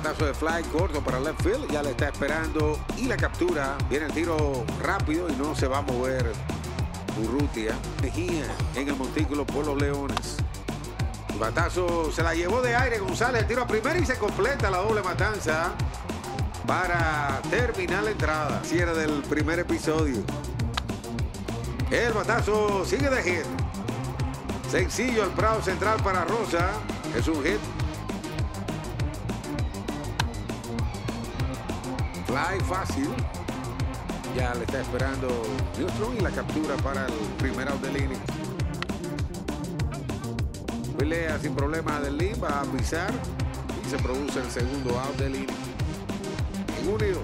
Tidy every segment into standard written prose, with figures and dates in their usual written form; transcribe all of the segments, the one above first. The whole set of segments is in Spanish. batazo de fly corto para left field. Ya le está esperando y la captura. Viene el tiro rápido y no se va a mover. Burrutia Mejía en el montículo por los Leones. El batazo se la llevó de aire González. El tiro a primera y se completa la doble matanza para terminar la entrada. Cierre del primer episodio. El batazo sigue de hit. Sencillo al prado central para Rosa. Es un hit. Fly fácil. Ya le está esperando Newtron y la captura para el primer out del inning. Bilea sin problema del inning, va a pisar y se produce el segundo out del inning. En 1 y 2.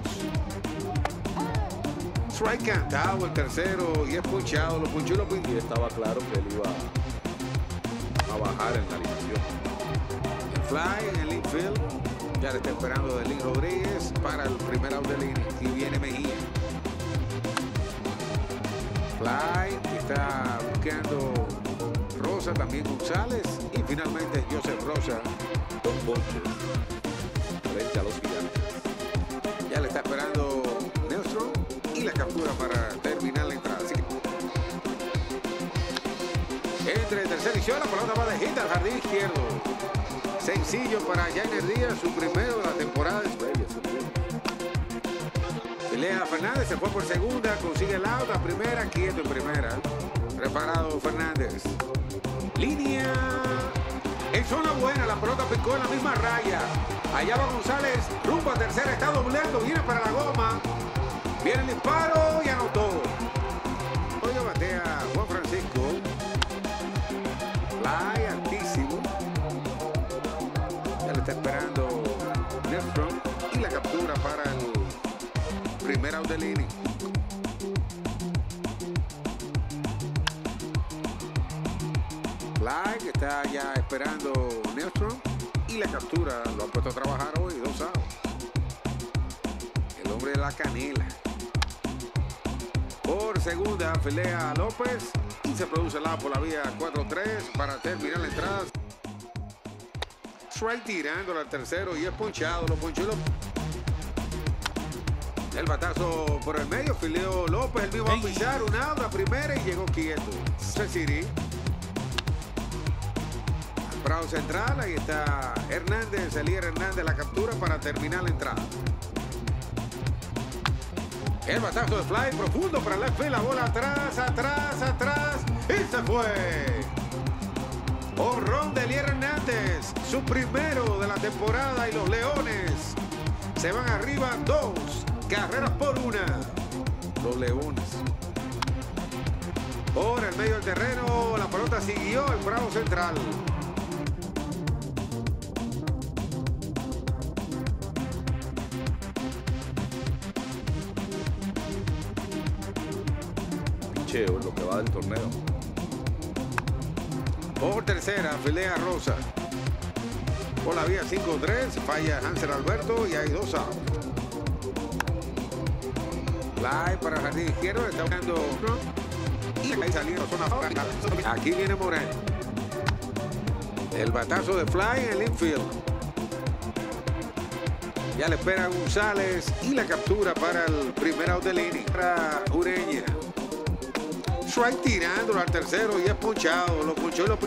Strike cantado el tercero y es punchado. Lo punchó y lo pinchó. Y estaba claro que él iba a bajar en la alineación. El fly en el infield. Ya le está esperando Delín Rodríguez para el primer out del inning. Y viene Mejía. Fly, está buscando Rosa, también González y finalmente Joseph Rosa con ponches frente a los Gigantes. Ya le está esperando Néstor y la captura para terminar la entrada. Así que... Entre tercera y yo, la pelota va de hit al jardín izquierdo. Sencillo para Jainer Díaz, su primero de la temporada. Bilea Fernández se fue por segunda, consigue el out, la primera, quieto en primera. Preparado Fernández. Línea. En zona buena, la pelota picó en la misma raya. Allá va González, rumbo a tercera, está doblando, viene para la goma. Viene el disparo y anotó. Hoy batea Juan Francisco. Fly altísimo. Ya le está esperando Newtron y la captura para el primer out del inning. Fly que está ya esperando Newtron y la captura lo ha puesto a trabajar hoy, 2 outs. El hombre de la canela. Por segunda, Filio López y se produce el out por la vía 4-3 para terminar la entrada. Strike tirando al tercero y es ponchado, lo ponchó y lo... El batazo por el medio, Filio López, el mismo va a pisar, un out, la primera y llegó quieto. Cirilla. Al prado central, ahí está Hernández, Elier Hernández, la captura para terminar la entrada. El batazo de fly profundo para left field, la bola atrás y se fue. Honrón de Elier Hernández, su primero de la temporada y los Leones se van arriba 2 carreras por 1. Los Leones. Por el medio del terreno, la pelota siguió el prado central. Picheo en lo que va del torneo. Por tercera, Bilea Rosa. Por la vía 5-3, falla Hansel Alberto y hay 2 outs. Fly para el jardín izquierdo, le está buscando y ahí saliendo zona franca. Aquí viene Moreno. El batazo de fly en el infield. Ya le espera González y la captura para el primer out del inning. Para Ureña. Strike tirándolo al tercero y es ponchado. Lo ponchó y lo...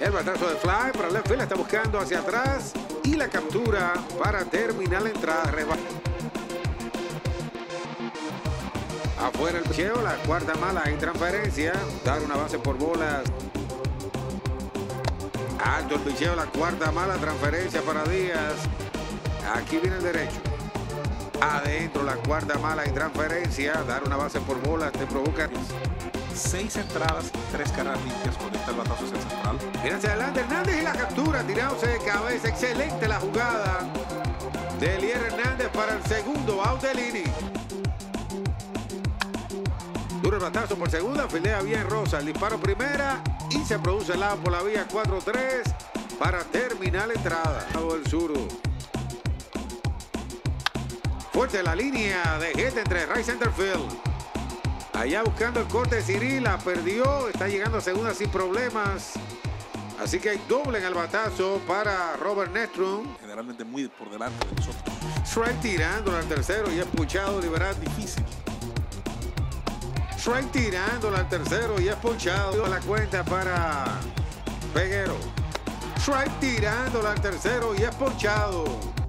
El batazo de fly para el left field, está buscando hacia atrás y la captura para terminar la entrada. Afuera el picheo, la cuarta mala en transferencia. Dar una base por bolas. Alto el picheo, la cuarta mala transferencia para Díaz. Aquí viene el derecho. Adentro la cuarta mala en transferencia. Dar una base por bolas te provoca 6 entradas, 3 carreras limpias. Conecta el batazo hacia el central. Mira hacia adelante Hernández y la captura. Tirándose de cabeza. Excelente la jugada de Elier Hernández para el segundo out del inning. Duro el batazo por segunda, Filea bien Rosa, el disparo primera y se produce el lado por la vía 4-3 para terminar la entrada. El zurdo. Fuerte la línea de gente entre right center field. Allá buscando el corte Cirilla, perdió, está llegando a segunda sin problemas. Así que hay doble en el batazo para Robert Nestrum. Generalmente muy por delante de nosotros. Shrek tirando al tercero y es ponchado, liberar difícil. Shrek tirando al tercero y es ponchado. La cuenta para Peguero. Shrek tirando al tercero y es ponchado.